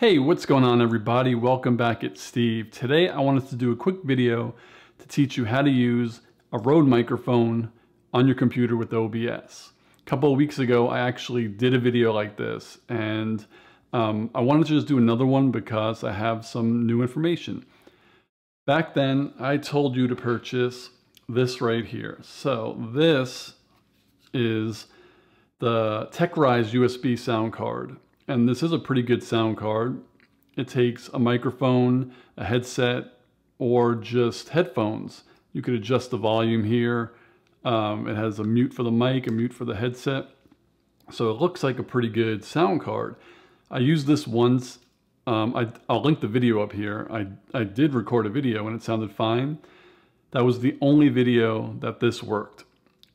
Hey, what's going on everybody? Welcome back, it's Steve. Today I wanted to do a quick video to teach you how to use a Rode microphone on your computer with OBS. A couple of weeks ago, I actually did a video like this and I wanted to just do another one because I have some new information. Back then, I told you to purchase this right here. So this is the TechRise USB sound card. And this is a pretty good sound card. It takes a microphone, a headset, or just headphones. You could adjust the volume here. It has a mute for the mic, a mute for the headset. So it looks like a pretty good sound card. I used this once. I'll link the video up here. I did record a video and it sounded fine. That was the only video that this worked.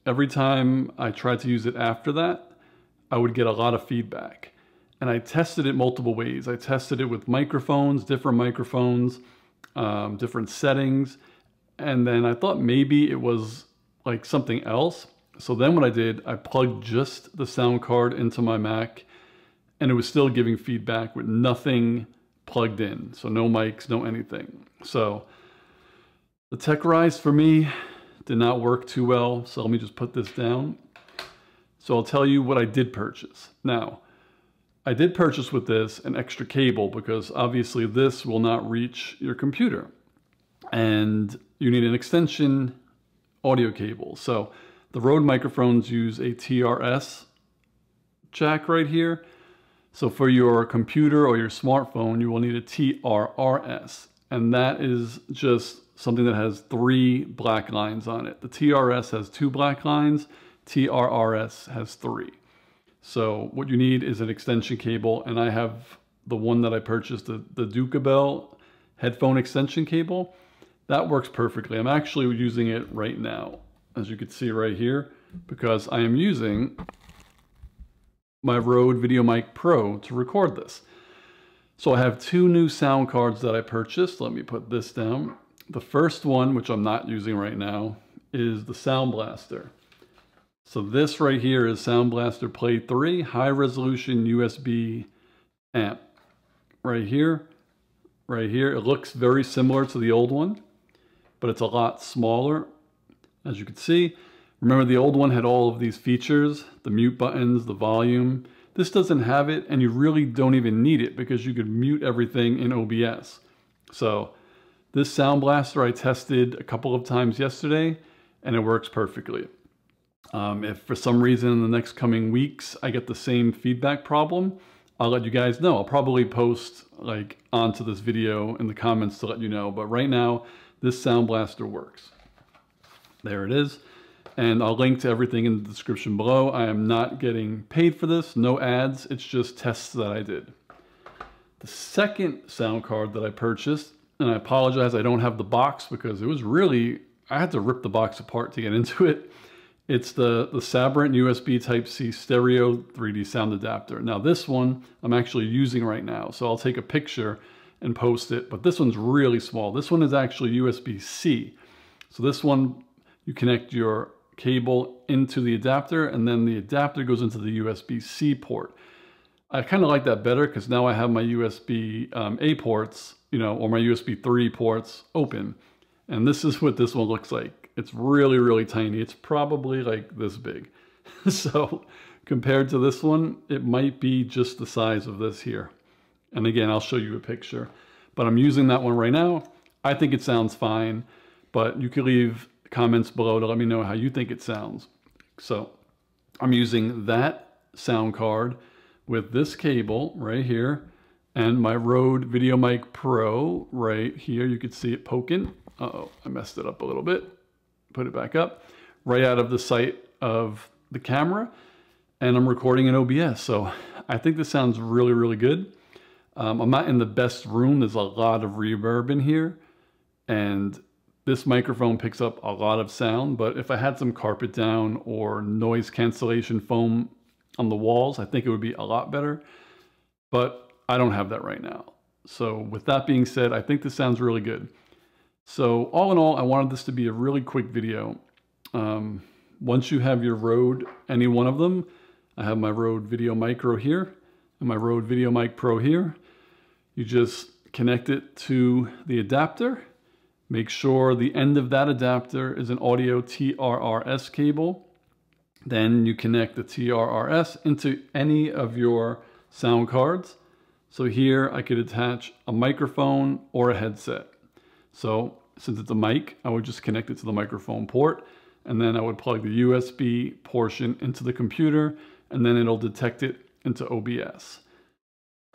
Every time I tried to use it after that, I would get a lot of feedback. And I tested it multiple ways. I tested it with microphones, different settings. And then I thought maybe it was like something else. So then what I did, I plugged just the sound card into my Mac and it was still giving feedback with nothing plugged in. So no mics, no anything. So the TechRise for me did not work too well. So let me just put this down. So I'll tell you what I did purchase. Now, I did purchase with this an extra cable because obviously this will not reach your computer and you need an extension audio cable. So the Rode microphones use a TRS jack right here. So for your computer or your smartphone, you will need a TRRS. And that is just something that has three black lines on it. The TRS has two black lines, TRRS has three. So what you need is an extension cable, and I have the one that I purchased, the Dukabel headphone extension cable. That works perfectly. I'm actually using it right now, as you can see right here, because I am using my Rode VideoMic Pro to record this. So I have two new sound cards that I purchased. Let me put this down. The first one, which I'm not using right now, is the Sound Blaster. So this right here is Sound Blaster Play 3 high resolution USB amp. Right here. It looks very similar to the old one, but it's a lot smaller, as you can see. Remember, the old one had all of these features, the mute buttons, the volume. This doesn't have it, and you really don't even need it because you could mute everything in OBS. So this Sound Blaster I tested a couple of times yesterday, and it works perfectly. If for some reason in the next coming weeks I get the same feedback problem, I'll let you guys know. I'll probably post like onto this video in the comments to let you know. But right now, this Sound Blaster works. There it is. And I'll link to everything in the description below. I am not getting paid for this, no ads. It's just tests that I did. The second sound card that I purchased, and I apologize, I don't have the box because it was really, I had to rip the box apart to get into it. It's the Sabrent USB Type-C Stereo 3D Sound Adapter. Now this one I'm actually using right now, so I'll take a picture and post it, but this one's really small. This one is actually USB-C. So this one, you connect your cable into the adapter and then the adapter goes into the USB-C port. I kind of like that better because now I have my USB-A ports, you know, or my USB 3 ports open. And this is what this one looks like. It's really, really tiny. It's probably like this big. So compared to this one, it might be just the size of this here. And again, I'll show you a picture, but I'm using that one right now. I think it sounds fine, but you can leave comments below to let me know how you think it sounds. So I'm using that sound card with this cable right here and my Rode VideoMic Pro right here. You can see it poking. Uh-oh, I messed it up a little bit. Put it back up right out of the sight of the camera, and I'm recording in OBS. So I think this sounds really, really good. I'm not in the best room. There's a lot of reverb in here and this microphone picks up a lot of sound, but if I had some carpet down or noise cancellation foam on the walls, I think it would be a lot better, but I don't have that right now. So with that being said, I think this sounds really good. So all in all, I wanted this to be a really quick video. Once you have your Rode, any one of them, I have my Rode VideoMicro here and my Rode VideoMic Pro here. You just connect it to the adapter. Make sure the end of that adapter is an audio TRRS cable. Then you connect the TRRS into any of your sound cards. So here I could attach a microphone or a headset. So since it's a mic, I would just connect it to the microphone port, and then I would plug the USB portion into the computer, and then it'll detect it into OBS.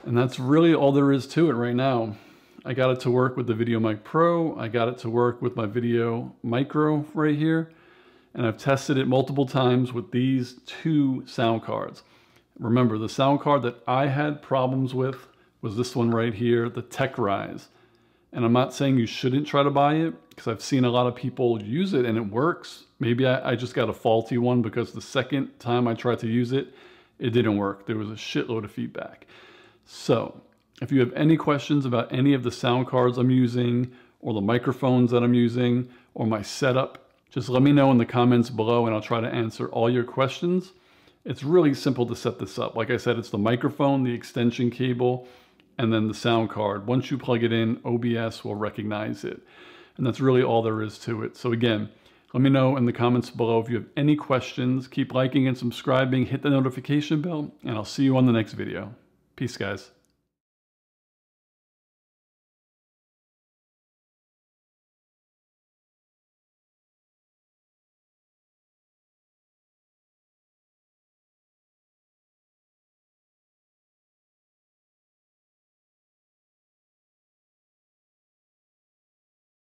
And that's really all there is to it right now. I got it to work with the VideoMic Pro. I got it to work with my VideoMicro right here. And I've tested it multiple times with these two sound cards. Remember, the sound card that I had problems with was this one right here, the TechRise. And I'm not saying you shouldn't try to buy it, because I've seen a lot of people use it and it works. Maybe I just got a faulty one, because the second time I tried to use it, it didn't work. There was a shitload of feedback. So if you have any questions about any of the sound cards I'm using, or the microphones that I'm using, or my setup, just let me know in the comments below and I'll try to answer all your questions. It's really simple to set this up. Like I said, it's the microphone, the extension cable, and then the sound card. Once you plug it in, OBS will recognize it. And that's really all there is to it. So again, let me know in the comments below if you have any questions. Keep liking and subscribing, hit the notification bell, and I'll see you on the next video. Peace, guys.